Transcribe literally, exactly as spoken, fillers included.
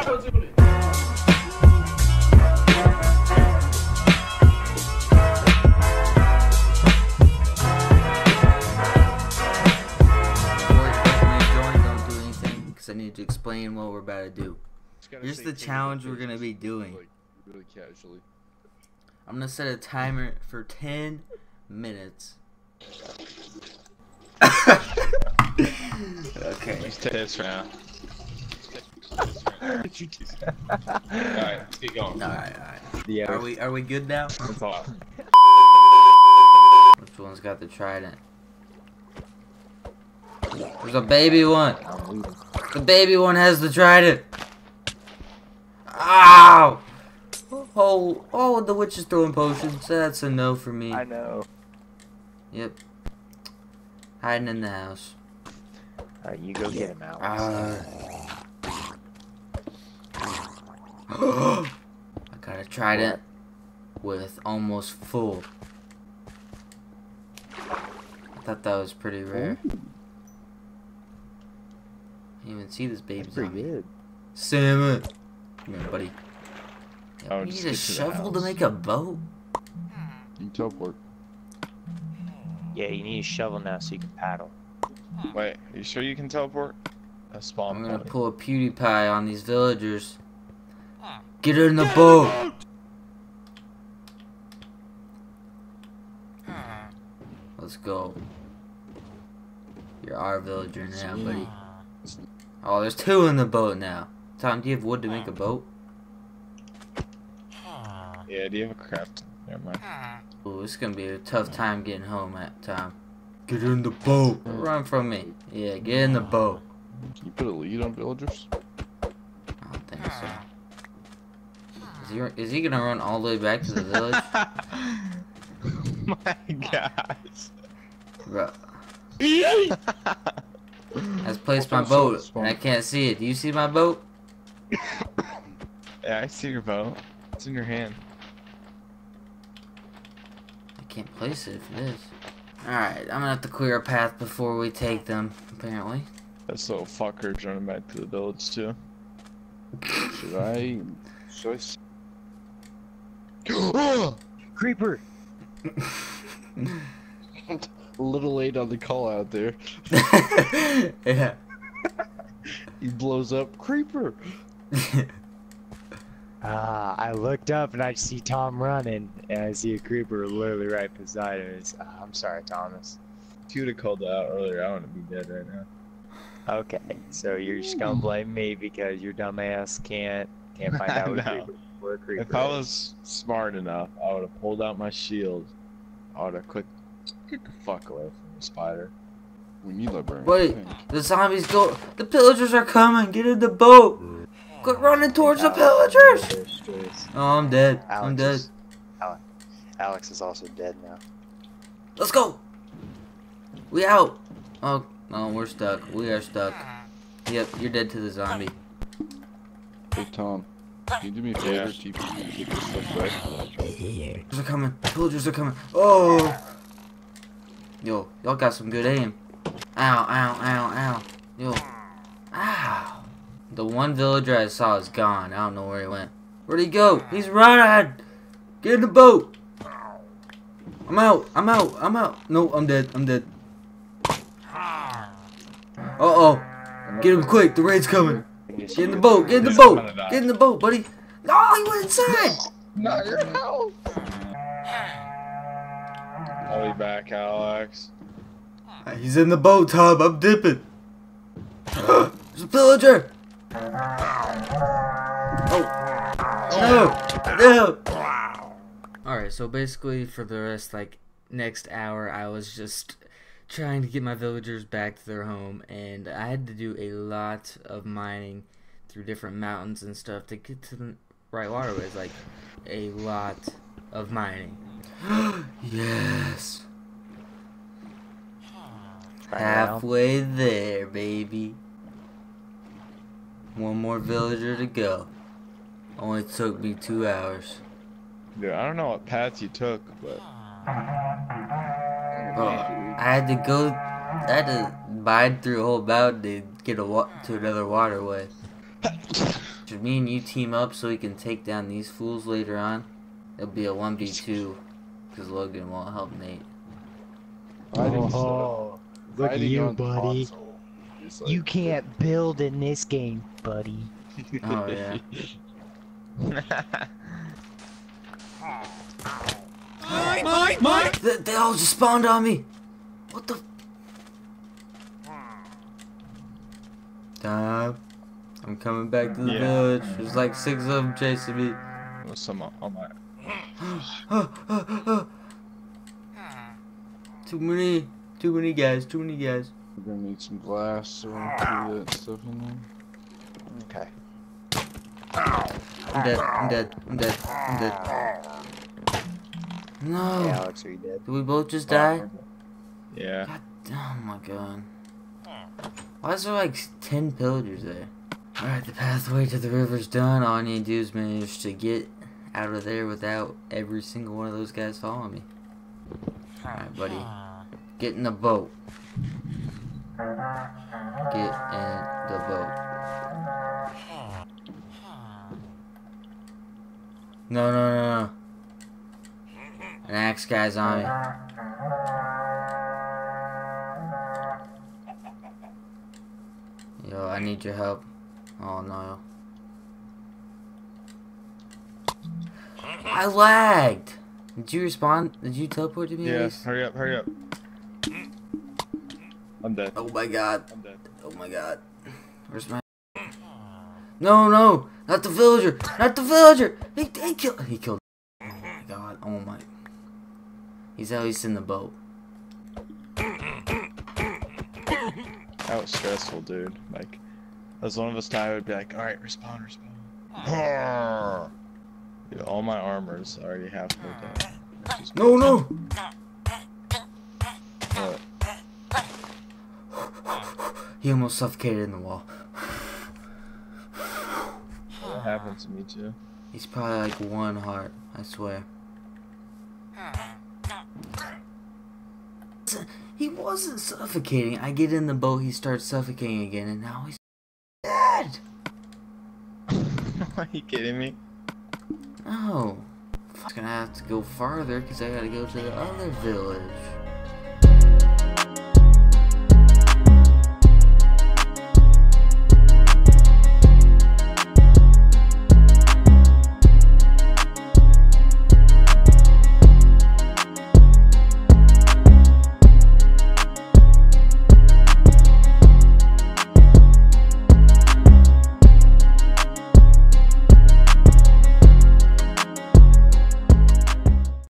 auto-tune it. Don't do anything because I need to explain what we're about to do. Here's the challenge we're gonna be doing. Like, really casually. I'm gonna set a timer for ten minutes. Okay. Let's test round. Alright, keep going. Alright, alright. Yeah. Are we are we good now? That's all. Which one's got the trident? There's a baby one. The baby one has the trident. Ow! Oh, oh, the witch is throwing potions. That's a no for me. I know. Yep. Hiding in the house. Alright, you go get him out. Uh, I gotta try that with almost full. I thought that was pretty rare. Ooh. I didn't even see this baby. That's pretty good. Salmon! Come here, buddy. Yeah, we need a shovel to make a boat. You teleport. Yeah, you need a shovel now so you can paddle. Wait, are you sure you can teleport? A spawn. I'm gonna point. pull a PewDiePie on these villagers. Get in the Get boat. In the boat! Let's go. You're our villager now, buddy. Oh, there's two in the boat now. Tom, do you have wood to make a boat? Yeah, do you have a craft? Never mind. Ooh, it's gonna be a tough time getting home at Tom. Get in the boat! Run from me! Yeah, get in the boat. Can you put a lead on villagers? I don't think so. Is he, is he gonna run all the way back to the village? My gosh. Bro. I've placed my boat and I can't see it. Do you see my boat? Yeah, I see your boat. It's in your hand. I can't place it if it is. Alright, I'm gonna have to clear a path before we take them, apparently. This little fucker's running back to the village, too. Should I... Should I... Creeper! A little late on the call out there. Yeah. He blows up. Creeper! Ah, uh, I looked up and I see Tom running, and I see a creeper literally right beside him. Uh, I'm sorry, Thomas. If you would have called that out earlier, I wouldn't be dead right now. Okay, so you're just gonna blame me because your dumbass can't can't find out what creeper, where a creeper. If I was smart enough, I would have pulled out my shield. I would have clicked. Get the fuck away from the spider. We need library. Wait, the zombies go. The pillagers are coming. Get in the boat. Quit running towards the villagers! Oh, I'm dead. Alex I'm dead. Is, Alex, Alex is also dead now. Let's go! We out! Oh, no, we're stuck. We are stuck. Yep, you're dead to the zombie. Hey, Tom. Can you do me a favor? T P. They're coming. Villagers are coming. Oh! Yo, y'all got some good aim. Ow, ow, ow, ow. Yo. Ow. The one villager I saw is gone. I don't know where he went. Where'd he go? He's running! Get in the boat! I'm out! I'm out! I'm out! No, I'm dead. I'm dead. Uh-oh! Get him quick! The raid's coming! Get in the boat! Get in the boat! Get in the boat, buddy! No! He went inside! Not your house! I'll be back, Alex. He's in the boat, Tom. I'm dipping! There's a villager! Oh. No! No! Alright, so basically for the rest, like, next hour, I was just trying to get my villagers back to their home, and I had to do a lot of mining through different mountains and stuff to get to the right waterways. Like, a lot of mining. Yes! Halfway there, baby. One more villager to go. Only took me two hours. Dude, I don't know what path you took, but... Bro, I had to go... I had to bide through a whole mountain to get a wa to another waterway. After me and you team up so we can take down these fools later on, it'll be a one v two because Logan won't help Nate. Oh, look at you, buddy. Like, you can't build in this game, buddy. Oh, yeah. Mike, Mike, Mike! They, they all just spawned on me! What the? Time. I'm coming back to the yeah. village. There's like six of them chasing me. What's some on my. Too many. Too many guys. Too many guys. We're gonna need some glass to run through that stuff in there. Okay. I'm dead. I'm dead. I'm dead. I'm dead. No. Hey, Alex, are you dead? Did we both just oh, die? Okay. Yeah. God, oh my god. Why is there like ten pillagers there? Alright, the pathway to the river's done. All I need to do is manage to get out of there without every single one of those guys following me. Alright, buddy. Get in the boat. Get in the boat. No, no, no, no. An axe guy's on me. Yo, I need your help. Oh no. I lagged! Did you respond? Did you teleport to me? Yeah, please? Hurry up, hurry up. I'm dead. Oh my god. I'm dead. Oh my god. Where's my... No, no! Not the villager! Not the villager! He, he killed... He killed... Oh my god. Oh my... He's at least in the boat. That was stressful, dude. Like, as one of us died, I would be like, alright, respawn, respawn. Dude, all my armor's already halfway down. No, no! But... He almost suffocated in the wall. That happened to me, too. He's probably like one heart, I swear. He wasn't suffocating. I get in the boat, he starts suffocating again, and now he's dead. Are you kidding me? No. I'm gonna have to go farther because I gotta go to the other village.